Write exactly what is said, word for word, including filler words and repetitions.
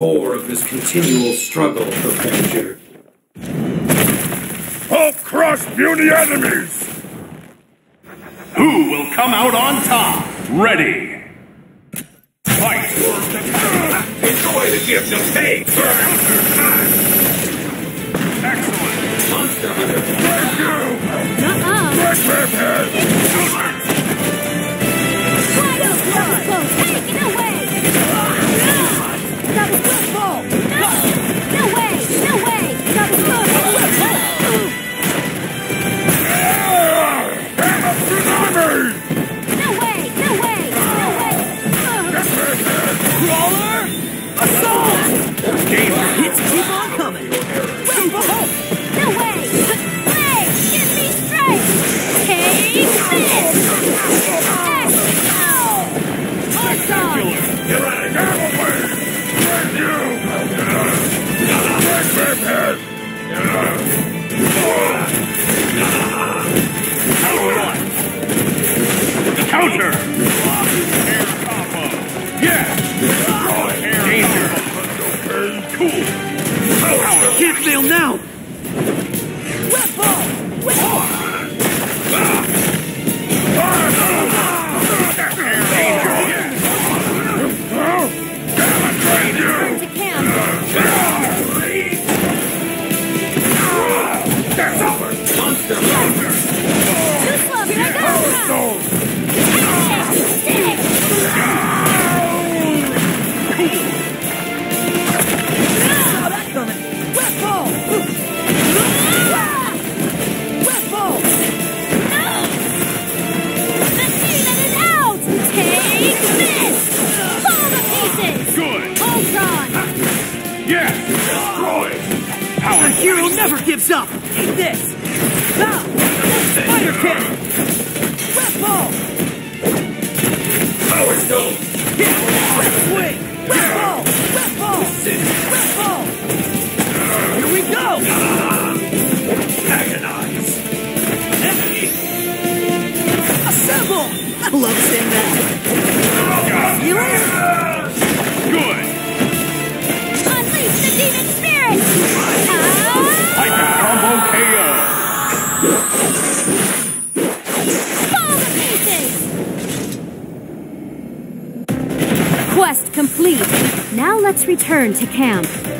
More of this continual struggle for danger. Hulk crush beauty enemies! Who will come out on top? Ready! Fight! Enjoy the gift of fate! Excellent! Monster Hunter! Thank you! Uh-uh! Black Batman! Shadow! Go! Take it away! That was good, ball! No! No way! No way! That was good! Hammer tsunami! No way! No way! No way! Crawler! Assault! Game hits keep on coming! Super Hulk! No way! Play! Give me strength! Take this! X! Ow! Awesome! You're out of here! You! Backpack! Counter! Air combo! Yeah! Danger! Cool! Power! Can't fail now! Wet ball! Wet ball! Our hero never gives up! Eat this! Bow! Spider kick! Red ball! Power stone! Hit! Red swing! Red ball! Red ball! Red ball! Here we go! Agonize! Assemble! I love saying that! Hero! Good! Unleash the demon spirit! Hyper combo K O! Fall to pieces! Quest complete. Now let's return to camp.